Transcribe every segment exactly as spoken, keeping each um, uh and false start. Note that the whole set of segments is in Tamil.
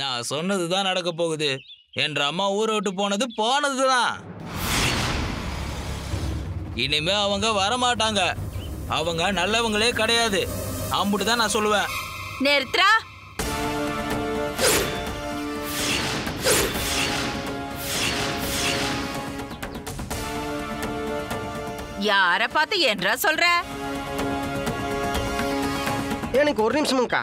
நான் சொன்னதுதான் நடக்க போகுது. என்ற அம்மா ஊரை விட்டு போனது போனதுதான். இனிமே அவங்க வரமாட்டாங்க. அவங்க நல்லவங்களே கிடையாது. அம்புட்டு தான் நான் சொல்லுவேன். நிறுத்துறா. யார பார்த்து என்றா சொல்ற? எனக்கு ஒரு நிமிஷம்க்கா.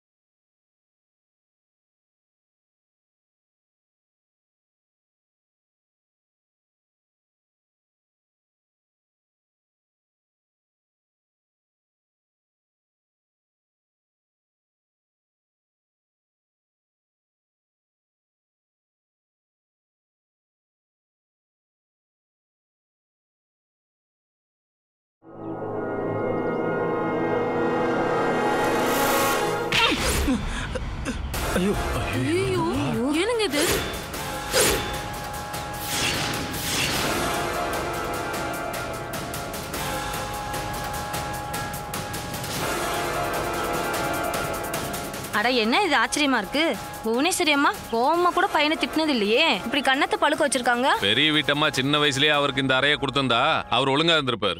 அட என்ன இது ஆச்சரியமா இருக்கு. புவனேஸ்வரி அம்மா கோவமா கூட பையனை திட்டினது இல்லையே. இப்படி கண்ணத்தை பழுக்க வச்சிருக்காங்க. பெரிய வீட்டம்மா சின்ன வயசுலயே அவருக்கு இந்த அறைய கொடுத்திருந்தா அவர் ஒழுங்கா இருந்திருப்பாரு.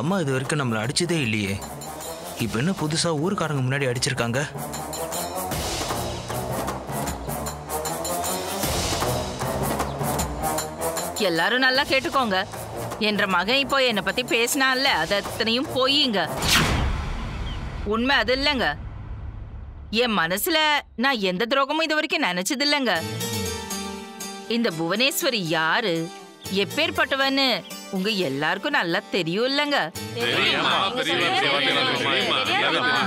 அம்மா இது வரைக்கும் நம்மள அடிச்சதே இல்லையே. இப்ப என்ன புதுசா ஊருக்காரங்க முன்னாடி அடிச்சிருக்காங்க? எல்லாரும் நல்லா கேட்டுக்கோங்க. என்ற மகன் இப்போ என்னை பத்தி பேசினான்ல, அது அத்தனையும் போயிங்க. உண்மை அது இல்லைங்க. என் மனசுல நான் எந்த துரோகமும் இது வரைக்கும் நினைச்சது இல்லைங்க. இந்த புவனேஸ்வரி யாரு, எப்பேற்பட்டவன்னு உங்க எல்லாருக்கும் நல்லா தெரியும் இல்லைங்க.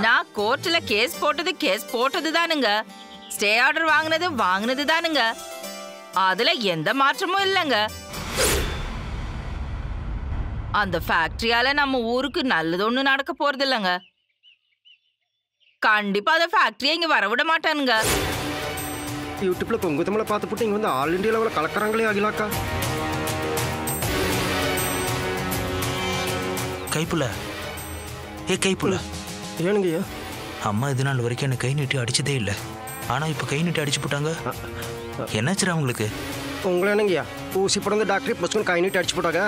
நான் கோர்ட்ல கேஸ் போட்டது கேஸ் போட்டது தானுங்க. ஸ்டே ஆர்டர் வாங்கினது வாங்கினது தானுங்க. அதுல எந்த மாற்றமும் இல்லைங்க. அந்த ஃபேக்டரியால நம்ம ஊருக்கு நல்லதொன்னு நடக்க போறது இல்லைங்க. கண்டிப்பா அந்த ஃபேக்டரிய இங்க வரவிட மாட்டானுங்க. யூடியூப்ல பொங்கு தமிழை பார்த்து போட்டு இங்க வந்து ஆல் இண்டியா லெவல்ல கலக்கறாங்களே அகிலாக்கா. கைப்புல ஏ கைப்புல ஏனுங்கய்யா? அம்மா இது நாள் வரைக்கும் என்ன கை நீட்டி அடிச்சதே இல்லை. ஆனா இப்ப கை நீட்டி அடிச்சு போட்டாங்க. என்னாச்சுரா உங்களுக்கு? உங்களை என்னங்கய்யா ஊசி போடுறது டாக்டர் பஸ்கன் கை நீட்டி அடிச்சு போட்டாங்க.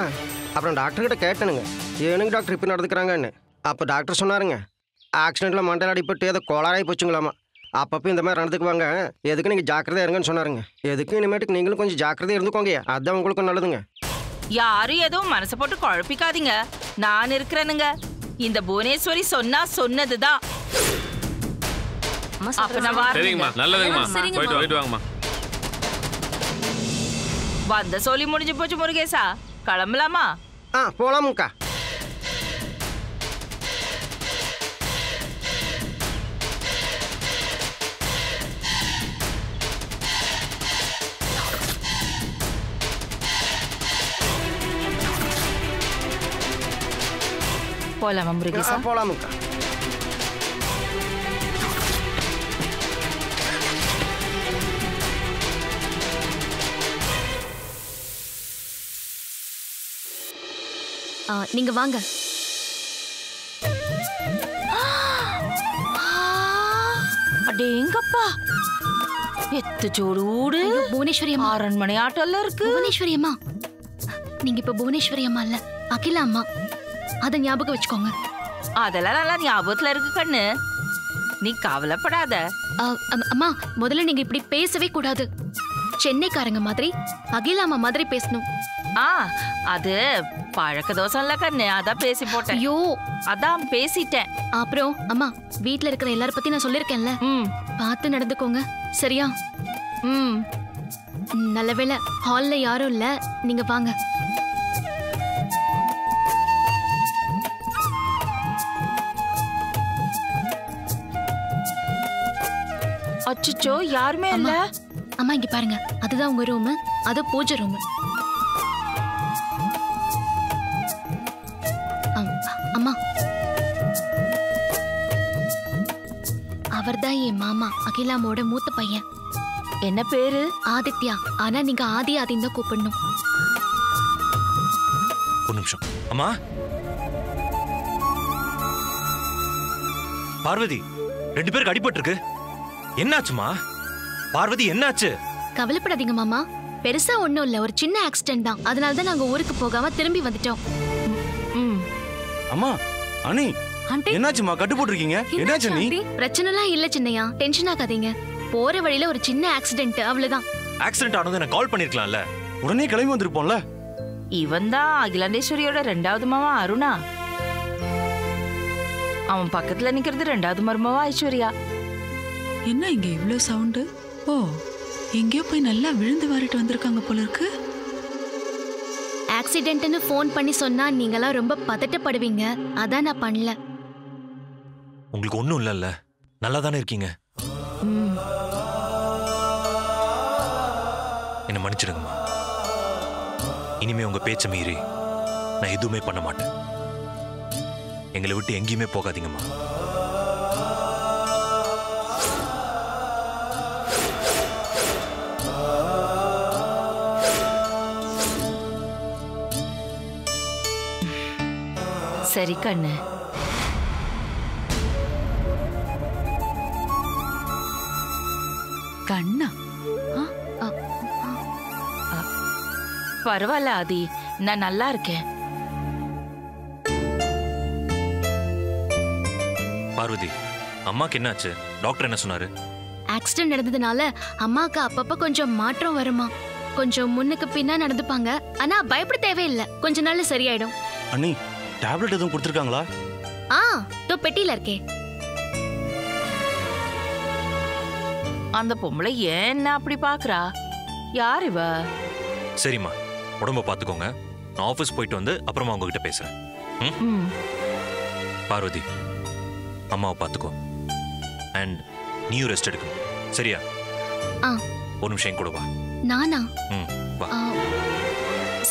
அப்புறம் டாக்டர்கிட்ட கேட்டனுங்க, ஏனுங்க டாக்டர் இப்படி நடந்துக்கிறாங்கன்னு. அப்போ டாக்டர் சொன்னாருங்க, ஆக்சிடென்ட்டில் மண்டல அடிப்பட்டு ஏதோ கோளாராகி போச்சுங்களாமா. அப்பப்போ இந்த மாதிரி நடந்துக்குவாங்க, எதுக்கு நீங்கள் ஜாக்கிரதையாக இருங்கன்னு சொன்னாருங்க. எதுக்கு இனிமேட்டுக்கு நீங்களும் கொஞ்சம் ஜாக்கிரதையாக இருந்துக்கோங்கய்யா, அதுதான் உங்களுக்கும் நல்லதுங்க. யாரும் எதுவும் மனசை போட்டு குழப்பிக்காதீங்க, நான் இருக்கிறேனுங்க. இந்த புவனேஸ்வரி சொன்னா சொன்னதுதான். வந்த சொல்லி முடிஞ்சு போச்சு. முருகேசா கிளம்பலாமா? ஆ போலாமுக்கா. போலாமா முருகேசா? போலாமுக்கா. நீங்க வாங்க. அடேங்கப்பா, எத்து சோடு புவனேஸ்வரி அம்மா அரண்மனை ஆட்டோல இருக்கு. புவனேஸ்வரி அம்மா, நீங்க இப்ப புவனேஸ்வரி அம்மா இல்ல, அகிலா அம்மா. அத ஞாபகம் வச்சுக்கோங்க. அதெல்லாம் நல்லா ஞாபகத்துல இருக்கு கண்ணு, நீ கவலைப்படாத. அம்மா முதல்ல நீங்க இப்படி பேசவே கூடாது. சென்னைக்காரங்க மாதிரி அகிலா அம்மா மாதிரி பேசணும். ஆ அது பழக்க தோசம்ல கண்ணு, அதான் பேசி போட்டேன். ஐயோ அதான் பேசிட்டேன். அப்புறம் அம்மா வீட்டுல இருக்கிற எல்லாரும் பத்தி நான் சொல்லிருக்கேன்ல, பார்த்து நடந்துக்கோங்க சரியா? ம் நல்லவேளை ஹால்ல யாரும் இல்ல, நீங்க வாங்க. அச்சோ யாருமே இல்ல. அம்மா இங்க பாருங்க, அதுதான் உங்க ரூம், அது பூஜை ரூம். அவர்தான் என் மாமா அகிலாமோட மூத்த பையன். என்ன பேரு? ஆதித்யா. ஆனா நீங்க ஆதி ஆதின்னு தான் கூப்பிடணும். ஒரு நிமிஷம் அம்மா, பார்வதி, ரெண்டு பேருக்கு அடிபட்டு இருக்கு. என்னாச்சுமா? பார்வதி என்னாச்சு? கவலைப்படாதீங்க மாமா, பெருசா ஒண்ணும் இல்ல, ஒரு சின்ன ஆக்சிடென்ட் தான். அதனால தான் நாங்க ஊருக்கு போகாம திரும்பி வந்துட்டோம். அம்மா, அனி என்னாச்சுமா? கட்டு போட்டுருக்கீங்க, என்னாச்சு? நீ பிரச்சனை எல்லாம் இல்ல சின்னையா, டென்ஷன் ஆகாதீங்க. போற வழியில ஒரு சின்ன ஆக்சிடென்ட், அவ்வளவுதான். ஆக்சிடென்ட் ஆனது எனக்கு கால் பண்ணிருக்கலாம்ல, உடனே கிளம்பி வந்திருப்போம்ல. இவன் தான் அகிலாண்டேஸ்வரியோட ரெண்டாவது மாமா அருணா. அவன் பக்கத்துல நிக்கிறது ரெண்டாவது மருமாவா ஐஸ்வர்யா. என்ன இங்க இவ்ளோ சவுண்டு? ஓ, எங்கேயோ போய் நல்லா விழுந்து வாரிட்டு வந்திருக்காங்க போல இருக்கு. ஆக்சிடென்ட்னு ஃபோன் பண்ணி சொன்னா நீங்கலாம் ரொம்ப பதட்டப்படுவீங்க, அதான் நான் பண்ணல. உங்களுக்கு ஒண்ணும் இல்லல்ல, நல்லா தானே இருக்கீங்க? என்ன மன்னிச்சிடுங்கம்மா, இனிமே உங்க பேச்ச மீறி நான் எதுவுமே பண்ண மாட்டேன். எங்களை விட்டு எங்கேயுமே போகாதீங்கம்மா. சரி கண்ணு, கண்ணா பரவாயில்ல ஆதி, நான் நல்லா இருக்கேன். பார்வதி, அம்மாக்கு என்னாச்சு? டாக்டர் என்ன சொன்னாரு? ஆக்சிடென்ட் நடந்ததுனால அம்மாக்கு அப்பப்ப கொஞ்சம் மாற்றம் வருமா, கொஞ்சம் முன்னுக்கு பின்னா நடந்துப்பாங்க. ஆனா பயப்பட தேவையில்லை, கொஞ்ச நாள்ல சரியாயிடும். அண்ணி, டேப்லெட் எதுவும் கொடுத்துருக்காங்களா? ஆ, தோ பெட்டியில இருக்கே. அந்த பொம்பளை ஏன்னா அப்படி பாக்குறா? யார் இவ? சரிம்மா, உடம்ப பார்த்துக்கோங்க. நான் ஆஃபீஸ் போயிட்டு வந்து அப்புறமா உங்ககிட்ட பேசுறேன். பார்வதி, அம்மாவை பார்த்துக்கோ, அண்ட் நியூ ரெஸ்ட் எடுக்கணும், சரியா? ஒரு நிமிஷம் கூட வா. நானா? ம், வா.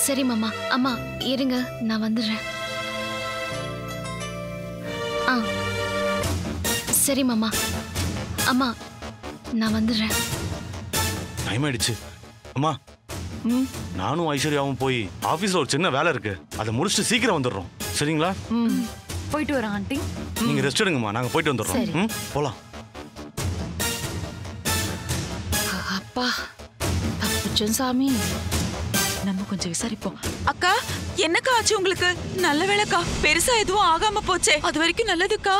சரி மாமா. அம்மா இருங்க, நான் வந்துடுறேன். ஆ சரி மாமா. அம்மா நான் வந்துடுறேன், டைம் ஆயிடுச்சு. அம்மா, நானும் ஐஸ்வர்யாவும் போய் ஆபீஸ்ல ஒரு சின்ன வேலை இருக்கு, அதை முடிச்சுட்டு சீக்கிரம் வந்துடுறோம், சரிங்களா? போயிட்டு வரோம் ஆண்டி, நீங்க ரெஸ்ட் எடுங்கம்மா, நாங்க போயிட்டு வந்துடுறோம், போலாம். அப்பா தப்புச்சோம் சாமி, நம்ம கொஞ்சம் விசாரிப்போம். அக்கா, என்னக்கா ஆச்சு உங்களுக்கு? நல்ல வேலைக்கா, பெருசா எதுவும் ஆகாம போச்சே, அது வரைக்கும் நல்லதுக்கா.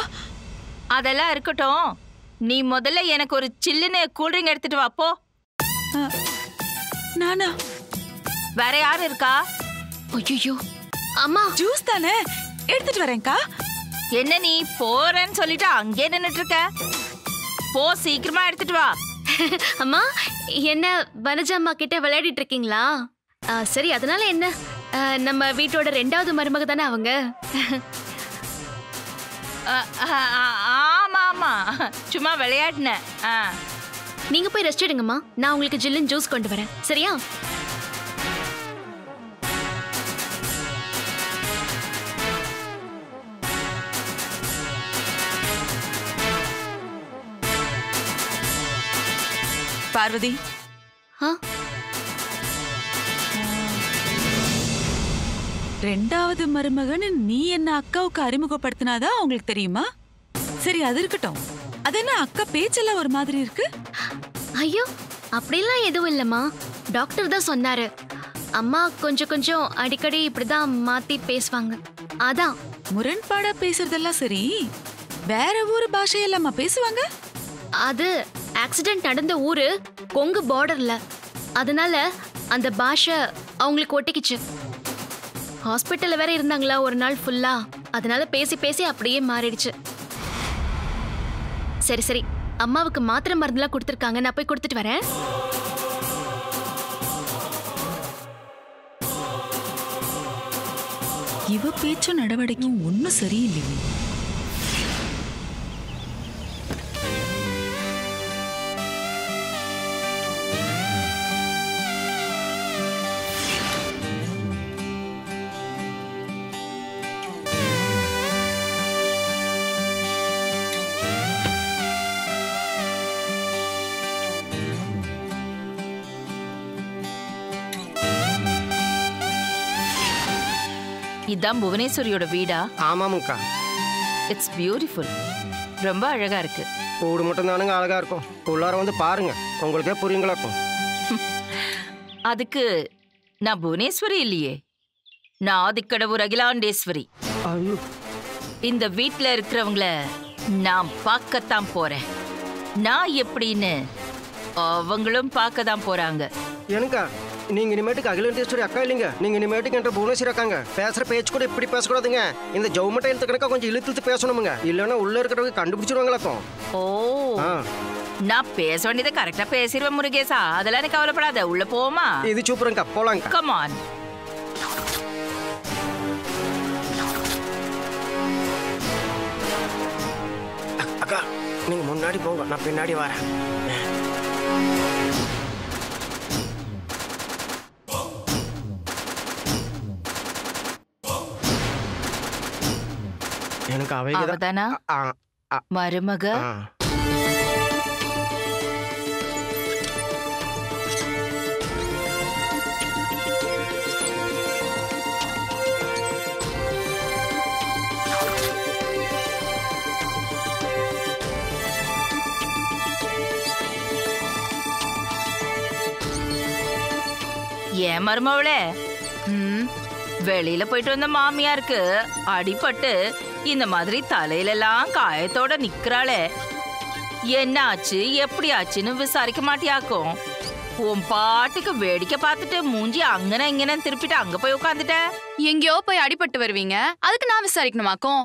அதெல்லாம் இருக்கட்டும், நீ முதல்ல எனக்கு ஒரு சில்லுன்னு கூல்ட்ரிங்க் எடுத்துட்டு வா போ. நானா? வேற யாரு இருக்கா? ஐயோ அம்மா, ஜூஸ் தானே எடுத்துட்டு வரேன்க்கா. என்ன நீ போறேன்னு சொல்லிட்டு அங்கே நின்னுட்டு இருக்க? போ, சீக்கிரமா எடுத்துட்டு வா. அம்மா, என்ன வனஜம்மா கிட்ட விளையாடிட்டு இருக்கீங்களா? சரி, அதனால என்ன, நம்ம வீட்டோட ரெண்டாவது மருமக தானே அவங்க. ஆமா ஆமா, சும்மா விளையாடுன. நீங்க போய் ரெஸ்ட் எடுங்கம்மா, நான் உங்களுக்கு ஜில்லின் ஜூஸ் கொண்டு வரேன், சரியா? பார்வதி, ரெண்டாவது மருமகன்னு நீ என்ன அக்காவுக்கு அறிமுகப்படுத்தினாதான் உங்களுக்கு தெரியுமா? சரி அது இருக்கட்டும், அது என்ன அக்கா பேச்செல்லாம் ஒரு மாதிரி இருக்கு? ஐயோ அப்படிலாம் எதுவும் இல்லம்மா, டாக்டர் தான் சொன்னாரு. அம்மா கொஞ்சம் கொஞ்சம் அடிக்கடி இப்படிதான் மாத்தி பேசுவாங்க, அதான். முரண்பாடா பேசுறதெல்லாம் சரி, வேற ஊர் பாஷையெல்லாமா பேசுவாங்க? அது ஆக்சிடென்ட் நடந்த ஊரு கொங்கு பார்டர்ல, அதனால அந்த பாஷை அவங்களுக்கு ஒட்டிக்கிச்சு. ஹாஸ்பிட்டல்ல வேற இருந்தாங்களா ஒரு நாள் ஃபுல்லா, அதனால பேசி பேசி அப்படியே மாறிடுச்சு. சரி சரி, அம்மாவுக்கு மாத்திரை மருந்துலாம் கொடுத்துருக்காங்க, நான் போய் கொடுத்துட்டு வரேன். இவ பேச்சும் நடவடிக்கையும் ஒன்னும் சரியில்லையே. இதான் புவனேஸ்வரியோட வீடா? ஆமாமுக்கா. It's beautiful. ரொம்ப அழகா இருக்கு. கூடு மட்டும் தானுங்க அழகா இருக்கும். உள்ளார வந்து பாருங்க, உங்களுக்கே புரியுங்களாக்கும். அதுக்கு நான் புவனேஸ்வரி இல்லையே, நான் ஆதிக்கடவுர் அகிலாண்டேஸ்வரி. இந்த வீட்டுல இருக்கிறவங்கள நான் பார்க்கத்தான் போறேன். நான் எப்படின்னு அவங்களும் பார்க்க தான் போறாங்க. எனக்கா? நீங்க இனிமேட்டுக்கு அகிலாண்டேஸ்வரி அக்கா இல்லைங்க, நீங்க இனிமேட்டுக்கு என்ற புவனேஸ்வரி அக்காங்க. பேசுற பேச்சு கூட இப்படி பேசக்கூடாதுங்க. இந்த ஜவுமட்ட எழுத்து கணக்கா கொஞ்சம் இழுத்து பேசணுமுங்க, இல்லைன்னா உள்ள இருக்கிறவங்க கண்டுபிடிச்சிருவாங்களாக்கும். ஓ, நான் பேச வேண்டியதை கரெக்டா பேசிடுவேன் முருகேசா, அதெல்லாம் எனக்கு கவலைப்படாத. உள்ள போமா? இது சூப்பரங்க, போலாங்க. கமான். அக்கா நீங்க முன்னாடி போங்க, நான் பின்னாடி வரேன். மருமக ஏன் மருமவளே, வெளியில போயிட்டு வந்த மாமியாருக்கு அடிபட்டு இந்த மாதிரி தலையிலெல்லாம் காயத்தோட நிக்கிறாளே, என்ன ஆச்சு எப்படி ஆச்சுன்னு விசாரிக்க மாட்டியாக்கும். உன் பாட்டுக்கு வேடிக்கை பார்த்துட்டு மூஞ்சி அங்கன இங்கன்னு திருப்பிட்டு அங்க போய் உட்காந்துட்ட. எங்கேயோ போய் அடிபட்டு வருவீங்க, அதுக்கு நான் விசாரிக்கணுமாக்கும்?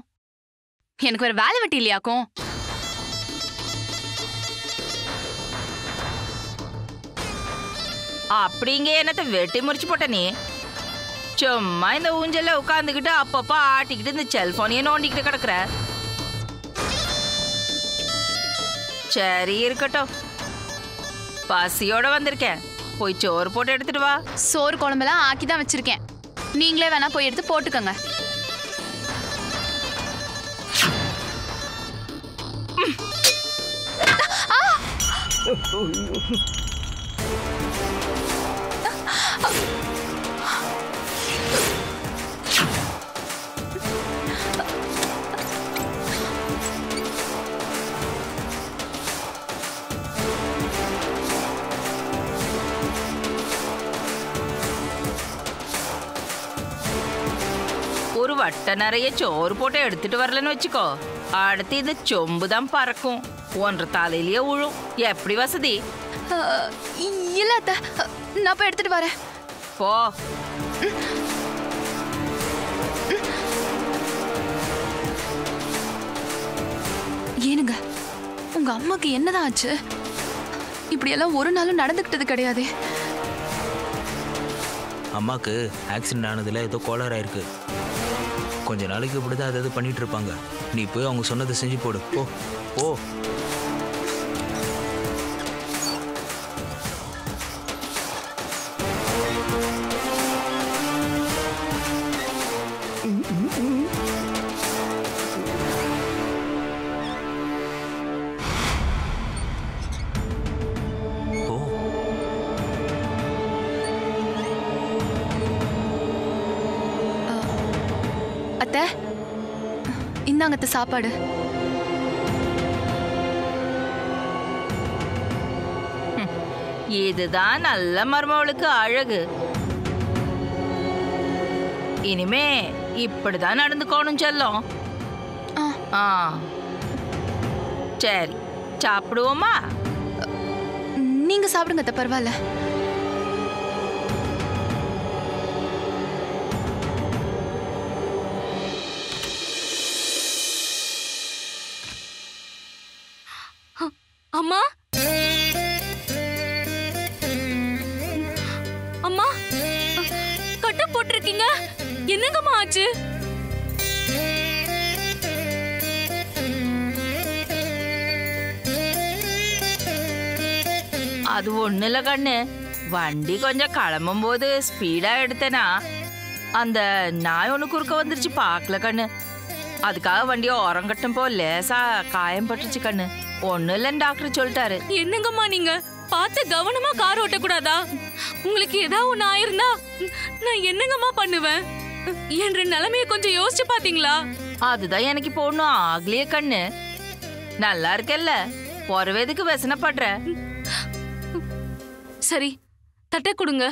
எனக்கு ஒரு வேலை வெட்டி இல்லையாக்கும். அப்படிங்க என்னத்த வெட்டி முறிச்சு போட்ட நீ? சும்மா இந்த ஊஞ்சல்ல உட்காந்துக்கிட்டு அப்பப்பா ஆட்டிக்கிட்டு இந்த செல்போனையே நோண்டிக்கிட்டு கிடக்குற. சரி இருக்கட்டும், பசியோட வந்திருக்கேன், போய் சோறு போட்டு எடுத்துட்டு வா. சோறு குழம்பெல்லாம் ஆக்கிதான் வச்சிருக்கேன், நீங்களே வேணா போய் எடுத்து போட்டுக்கோங்க. ஒரு வட்ட நிறைய சோறு போட்டு எடுத்துட்டு வரலன்னு வச்சுக்கோ, அடுத்து இது சொம்பு தான் பறக்கும், ஒன்ற தலையிலேயே உழும். எப்படி வசதி? இல்ல நான் போய் எடுத்துட்டு வரேன். போ. ஏனுங்க உங்க அம்மாக்கு என்னதான் ஆச்சு? இப்படியெல்லாம் ஒரு நாளும் நடந்துக்கிட்டது கிடையாது. அம்மாக்கு ஆக்சிடென்ட் ஆனதுல ஏதோ கோளாறு ஆயிருக்கு, கொஞ்ச நாளைக்கு இப்படிதான் ஏதாவது பண்ணிட்டு இருப்பாங்க. நீ போய் அவங்க சொன்னதை செஞ்சு போடு. போ போ. இந்தாங்கத்த சாப்பாடு. இதுதான் நல்ல மருமவளுக்கு அழகு. இனிமே இப்படிதான் நடந்துக்கோணும் சொல்லும். சரி சாப்பிடுவோமா? நீங்க சாப்பிடுங்க அத்த, பரவாயில்ல. அம்மா அம்மா கட்ட போட்டிருக்கீங்க, என்னங்கம்மா ஆச்சு? அது ஒண்ணு இல்ல கண்ணு, வண்டி கொஞ்சம் கிளம்பும் போது ஸ்பீடா எடுத்தேனா அந்த நாய் ஒண்ணு குறுக்க வந்துருச்சு, பாக்கல கண்ணு. அதுக்காக வண்டியை உரங்கட்டும் போ லேசா காயம் பட்டுருச்சு கண்ணு. ஒண்ணு இல்லன்னு டாக்டர் சொல்லிட்டாரு. என்னங்கம்மா நீங்க பார்த்து கவனமா கார் ஓட்டக்கூடாதா? உங்களுக்கு ஏதாவது ஒண்ணு ஆயிருந்தா நான் என்னங்கம்மா பண்ணுவேன்? என்ற நிலைமைய கொஞ்சம் யோசிச்சு பாத்தீங்களா? அதுதான் எனக்கு இப்போ ஒண்ணும் ஆகலையே கண்ணு. நல்லா இருக்கல்ல? போறவேதுக்கு வசனப்படுற. சரி, தட்டை கொடுங்க.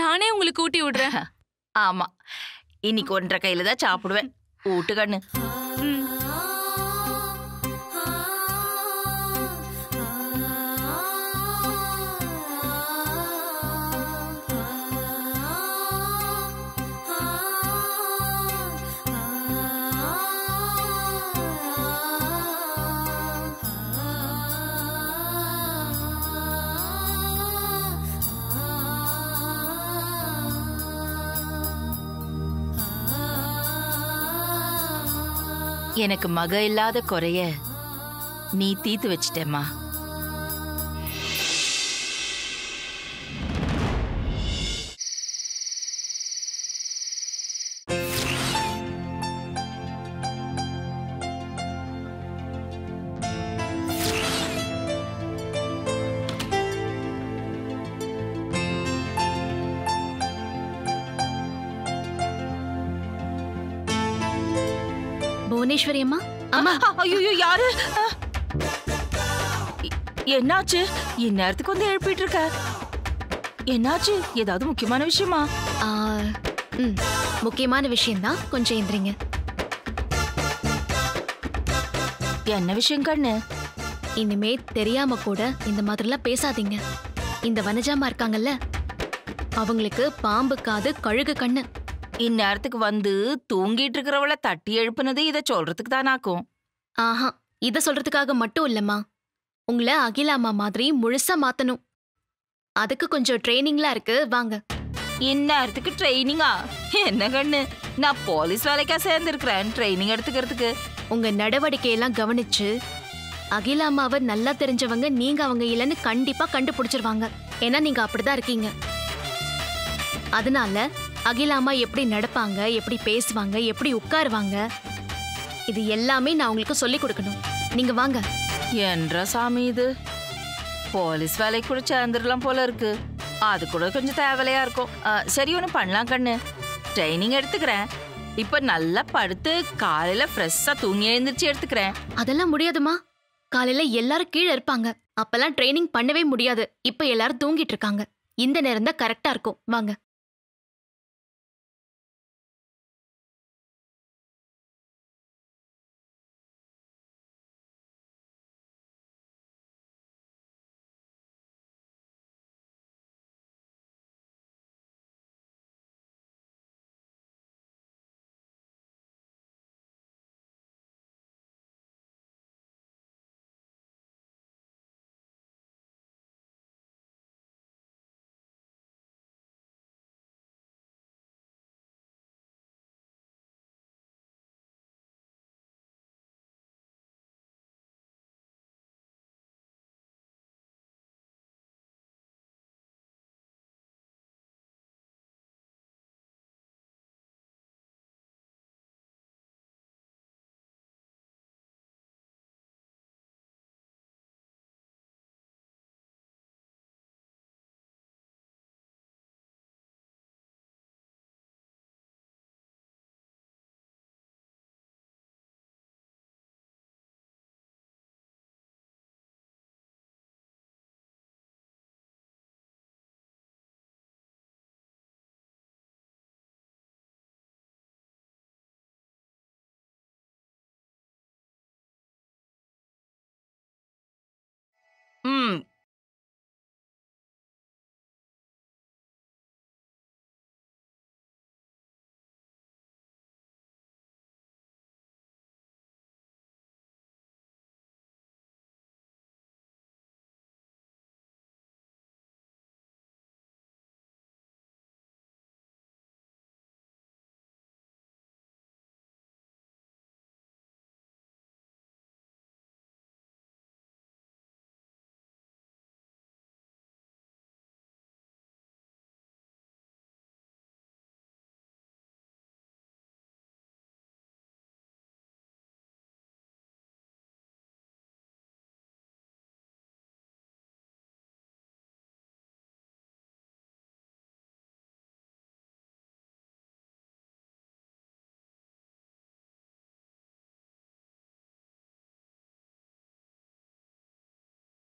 நானே உங்களுக்கு ஊட்டி விடுறேன். ஆமா, இன்னைக்கு ஒன்றரை கையில தான் சாப்பிடுவேன். ஊட்டு கண்ணு. எனக்கு மக இல்லாத குறைய நீ தீத்து வச்சிட்டேம்மா. புவனேஸ்வரி அம்மா, அம்மா. ஐயோ, யாரு? என்னாச்சு? இந்நேரத்துக்கு வந்து எழுப்பிட்டு இருக்க? என்னாச்சு? ஏதாவது முக்கியமான விஷயமா? முக்கியமான விஷயம்தான், கொஞ்சம் எந்திரிங்க. என்ன விஷயம் கண்ணு? இனிமே தெரியாம கூட இந்த மாதிரிலாம் பேசாதீங்க. இந்த வனஜாமா இருக்காங்கல்ல, அவங்களுக்கு பாம்பு காது கழுகு கண்ணு. இந்நேரத்துக்கு வந்து தூங்கிட்டு இருக்கிறவளை தட்டி எழுப்புனது இதை சொல்றதுக்கு தானாக்கும். ஆஹா, இதை சொல்றதுக்காக மட்டும் இல்லம்மா, உங்களை அகிலாமா மாதிரி முழுசா மாத்தணும். அதுக்கு கொஞ்சம் ட்ரைனிங்லாம் இருக்கு, வாங்க. இந்நேரத்துக்கு ட்ரைனிங்கா? என்ன கண்ணு, நான் போலீஸ் வேலைக்கா சேர்ந்துருக்கிறேன் ட்ரைனிங் எடுத்துக்கிறதுக்கு? உங்க நடவடிக்கையெல்லாம் கவனிச்சு அகிலாமாவை நல்லா தெரிஞ்சவங்க நீங்க அவங்க இல்லைன்னு கண்டிப்பா கண்டுபிடிச்சிருவாங்க. ஏன்னா நீங்க அப்படிதான் இருக்கீங்க. அதனால அகிலாமா எப்படி நடப்பாங்க, எப்படி பேசுவாங்க, எப்படி உட்காருவாங்க, இது எல்லாமே நான் உங்களுக்கு சொல்லி கொடுக்கணும். நீங்க வாங்க. என்ற சாமி, இது போலீஸ் வேலை கூட சேர்ந்துடலாம் போல இருக்கு. அது கூட கொஞ்சம் தேவையா இருக்கும். சரி, ஒன்று பண்ணலாம் கண்ணு, ட்ரைனிங் எடுத்துக்கிறேன். இப்ப நல்லா படுத்து காலையில ஃப்ரெஷ்ஷா தூங்கி எழுந்திரிச்சு எடுத்துக்கிறேன். அதெல்லாம் முடியாதுமா, காலையில எல்லாரும் கீழே இருப்பாங்க, அப்பெல்லாம் ட்ரைனிங் பண்ணவே முடியாது. இப்ப எல்லாரும் தூங்கிட்டு இருக்காங்க, இந்த நேரம் தான் கரெக்டா இருக்கும். வாங்க.